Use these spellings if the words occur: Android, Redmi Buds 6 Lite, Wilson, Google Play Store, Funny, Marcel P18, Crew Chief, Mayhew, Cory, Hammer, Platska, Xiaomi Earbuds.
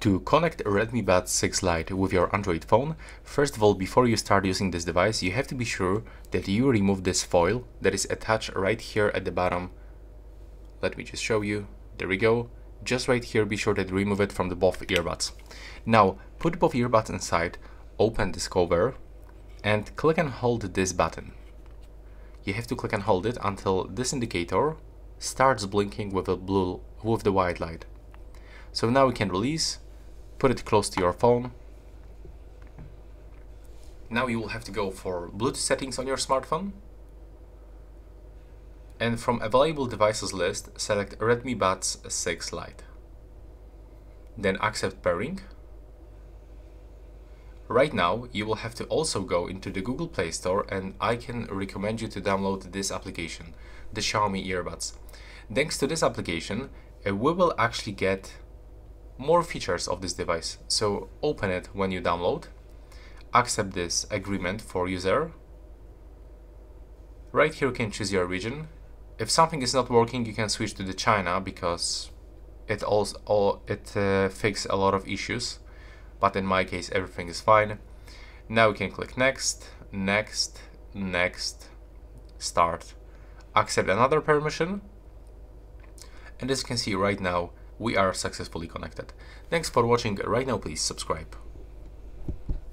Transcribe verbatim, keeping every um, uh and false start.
To connect Redmi Buds six Lite with your Android phone, first of all, before you start using this device, you have to be sure that you remove this foil that is attached right here at the bottom. Let me just show you. There we go. Just right here, be sure to remove it from the both earbuds. Now, put both earbuds inside, open this cover, and click and hold this button. You have to click and hold it until this indicator starts blinking with a blue with the white light. So now we can release, put it close to your phone. Now you will have to go for Bluetooth settings on your smartphone. And from available devices list, select Redmi Buds six Lite. Then accept pairing. Right now, you will have to also go into the Google Play Store, and I can recommend you to download this application, the Xiaomi Earbuds. Thanks to this application, we will actually get more features of this device. So open it when you download, accept this agreement for user. Right here you can choose your region. If something is not working, you can switch to the China because it also it uh, fixes a lot of issues, but in my case everything is fine. Now we can click next, next, next, start, accept another permission, and as you can see right now we are successfully connected. Thanks for watching. Right now please subscribe.